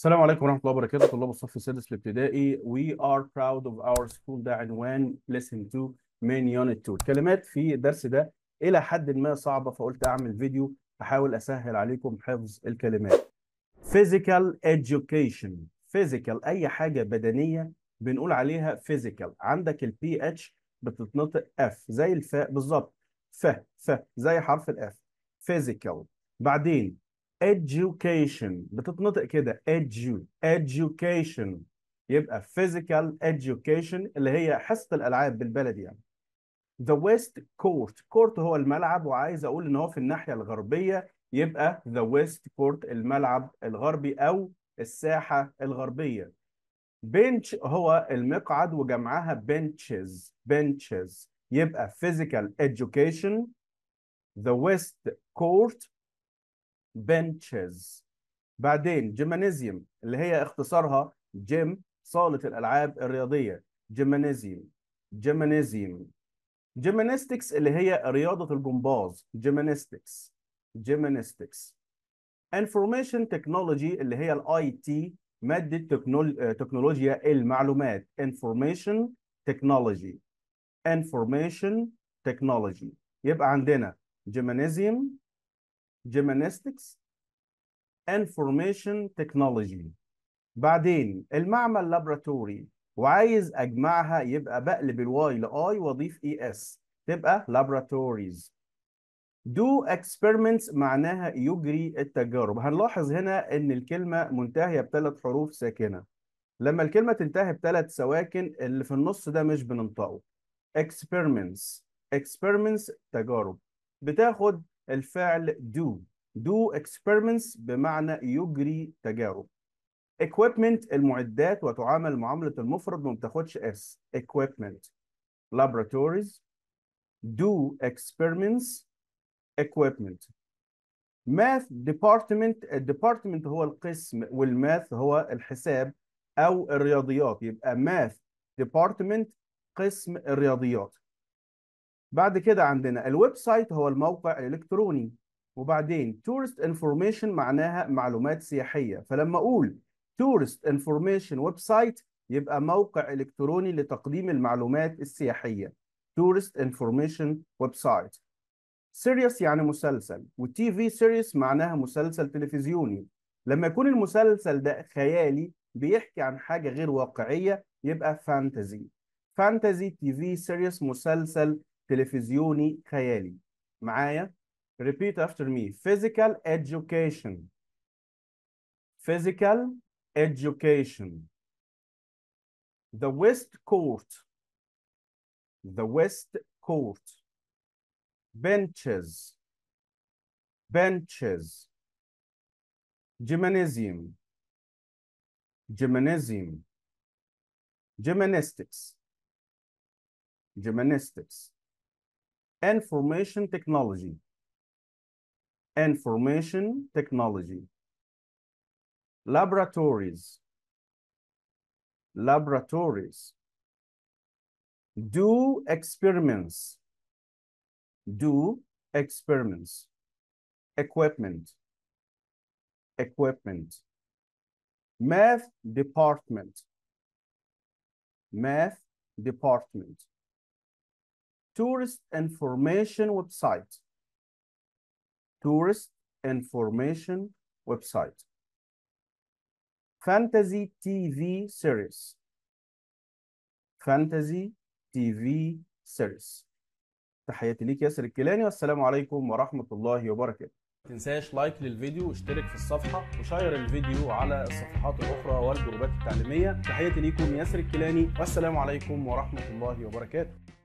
السلام عليكم ورحمة الله وبركاته طلاب الصف السادس الابتدائي. We are proud of our school. ده عنوان lesson 2 من unit 2. الكلمات في الدرس ده إلى حد ما صعبة، فقلت أعمل فيديو أحاول أسهل عليكم حفظ الكلمات. Physical education. Physical أي حاجة بدنية بنقول عليها physical. عندك ال PH بتتنطق F زي الفاء بالظبط، ف زي حرف الF. Physical. بعدين education بتتنطق كده education، يبقى physical education اللي هي حصة الألعاب بالبلدي يعني. The west court، court هو الملعب، وعايز أقول إن هو في الناحية الغربية، يبقى the west court الملعب الغربي أو الساحة الغربية. bench هو المقعد وجمعها benches، يبقى physical education the west court benches. بعدين جيمنازيوم اللي هي اختصارها جيم، صالة الألعاب الرياضية، جيمنازيوم. جيمناستكس اللي هي رياضة الجمباز، جيمناستكس. انفورميشن تكنولوجي اللي هي الاي تي، مادة تكنولوجيا المعلومات، انفورميشن تكنولوجي. يبقى عندنا جيمنازيوم، Gymnastics، Information Technology. بعدين المعمل لابراتوري، وعايز أجمعها يبقى بقلب الواي لآي وأضيف إس تبقى Laboratories. Do Experiments معناها يجري التجارب. هنلاحظ هنا إن الكلمة منتهية بثلاث حروف ساكنة. لما الكلمة تنتهي بثلاث سواكن اللي في النص ده مش بننطقه. Experiments تجارب. بتاخد الفعل do experiments بمعنى يجري تجارب. equipment المعدات، وتعامل معاملة المفرد ما بتاخدش s. equipment laboratories do experiments equipment. math department، الديبارتمنت هو القسم والماث هو الحساب أو الرياضيات، يبقى math department قسم الرياضيات. بعد كده عندنا الويب سايت هو الموقع الإلكتروني. وبعدين tourist information معناها معلومات سياحية، فلما أقول tourist information website يبقى موقع إلكتروني لتقديم المعلومات السياحية، tourist information website. series يعني مسلسل، والTV series معناها مسلسل تلفزيوني. لما يكون المسلسل ده خيالي بيحكي عن حاجة غير واقعية يبقى fantasy TV series مسلسل تلفزيوني خيالي. معايا؟ repeat after me. physical education the west court benches gymnasium gymnastics information technology laboratories do experiments equipment math department tourist information website fantasy TV series. تحياتي ليك ياسر الكيلاني، والسلام عليكم ورحمة الله وبركاته. ما تنساش لايك للفيديو واشترك في الصفحة وشير الفيديو على الصفحات الأخرى والجروبات التعليمية. تحياتي ليكم ياسر الكيلاني، والسلام عليكم ورحمة الله وبركاته.